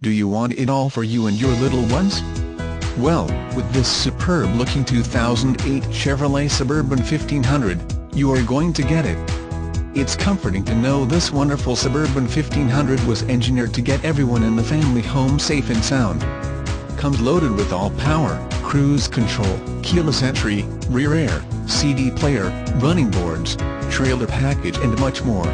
Do you want it all for you and your little ones? Well, with this superb-looking 2008 Chevrolet Suburban 1500, you are going to get it. It's comforting to know this wonderful Suburban 1500 was engineered to get everyone in the family home safe and sound. Comes loaded with all power, cruise control, keyless entry, rear air, CD player, running boards, trailer package and much more.